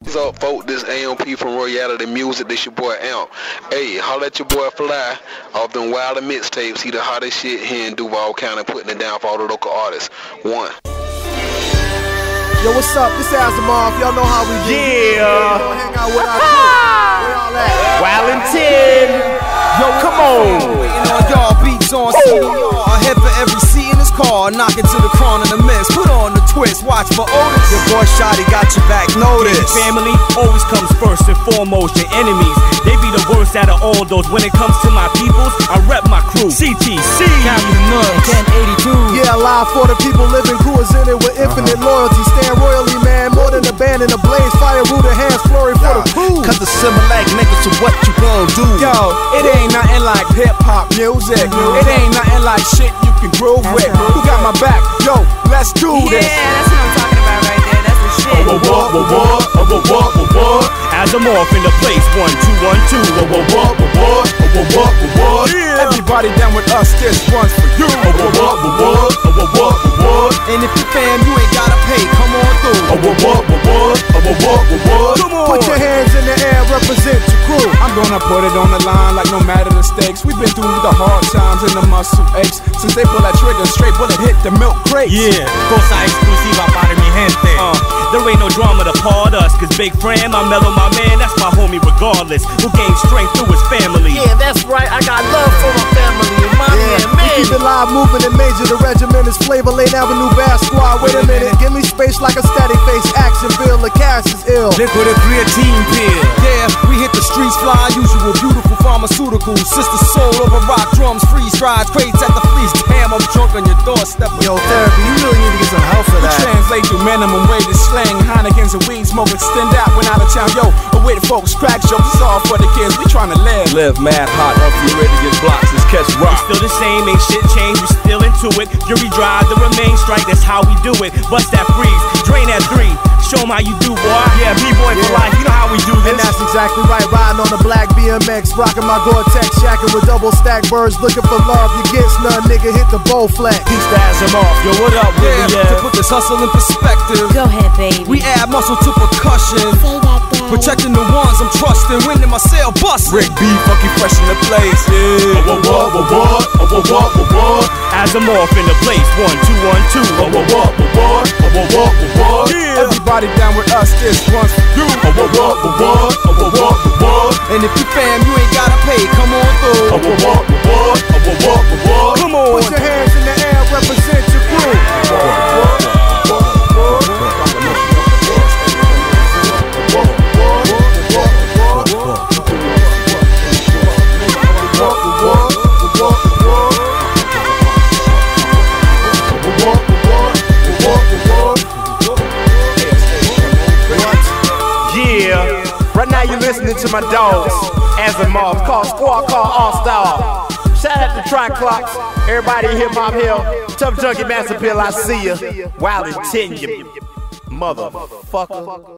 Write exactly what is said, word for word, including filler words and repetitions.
What's up, folks? This Amp from Royality Music. This your boy Amp. Hey, holla at your boy Fly off them Wildin' mixtapes. He the hottest shit here in Duval County, putting it down for all the local artists. One. Yo, what's up? This is Asimov. Y'all know how we do. Yeah. Don't hang out with our crew. Where y'all at? Wildin' ten. Yo, come on. Waiting on y'all beats on C D R. Ahead for every seat in his car. Knocking to the crown in the mess. Put on the twist. Watch for Otis. Your boy Shotty got your back. Notice. Your family always comes first and foremost. Your enemies, they be the worst out of all those. When it comes to my peoples, I rep my crew. C T C. Captain Nuts. ten eighty-two. Yeah, alive for the people living. Crew is in it with infinite loyalty. Stand royally, man. More than a band in a blaze. Fire, root of hands. Glory for the crew. Cause the Simulac niggas to what you gon' do. Yo, it ain't It ain't nothing like hip-hop music. It ain't nothing like shit you can groove with. Who got my back? Yo, let's do this. Yeah, that's what I'm talking about right there. That's the shit. Oh, what, what, what, oh, what, what, what. Asimov in the place, one, two, one, two. Oh, what, what, what, oh, what, what, what. Everybody down with us, this one's for you. Oh, what, what, what, oh, what, what. And if you fam, you ain't gotta pay, come on through. Oh, what, what, what, oh, what, what. Come on. Put your hands in the air, represent your crew. I'm gonna put it on the line like no matter. The stakes. We've been through the hard times and the muscle aches. Since they pull that trigger straight, bullet hit the milk crate. Yeah, cosa exclusiva para mi gente. uh, There ain't no drama to part us, cause Big Fram, I mellow my man, that's my homie regardless. Who gained strength through his family. Yeah, that's right, I got love for my family. My yeah, man, man. We keep it live, moving and major. The regiment is Flavor Lane Avenue Bass Squad. Wait a minute, give me space like a static face. Action bill, the cash is ill. They put a creatine pill. Yeah, we hit the streets, fly usual, beautiful pharmaceutical. Sister Soul over rock drums, freeze fries, crates at the fleece. Damn, I'm drunk on your doorstep. Yo, therapy, you really need to get some help for that. We translate through minimum wage and slang, Heineken's and weed smoke. Extend out when out of town, yo. Away the folks, crack jokes, it's all for the kids. We tryna live. Live mad hot, up you ready to get blocks. Let's catch rock. We still the same, ain't shit changed. We still into it. Fury drive, the remain strike. That's how we do it. Bust that freeze, drain that three. Show them how you do, boy. Yeah, B-boy for life, you know how we do this. And that's exactly right. Riding on the black B M X, rocking my Gore-Tex jacket with double stack birds. Looking for love, you get none, nigga. Hit the bow flat. Peace to Asimov. Yo, what up, yeah, yeah. To put this hustle in perspective. Go ahead, baby. We add muscle to percussion. Say that, baby. Protecting the ones I'm trusting. Winning my sale, busting. Rick B, funky fresh in the place. Yeah. Oh, what, what, what, oh, what, what, what, what. Asimov in the place. One, two, one, two. Oh, what, what, what, what, oh, what, what, what, what. Yeah. Everybody down with us, this one's for you. Oh, what, what, what, oh, what, what. And if you fam, you ain't gotta pay, come on through. Oh, what, what, oh, what, what. Come on. Put your hands in the air, represent your crew. Listening to my dogs, Asimov, call Squad, call All-Star. Shout out to Tri Clocks, everybody in Hip Hop Hill, Tough Junkie, Master Pill, I see ya. Wildin' ten, you motherfucker.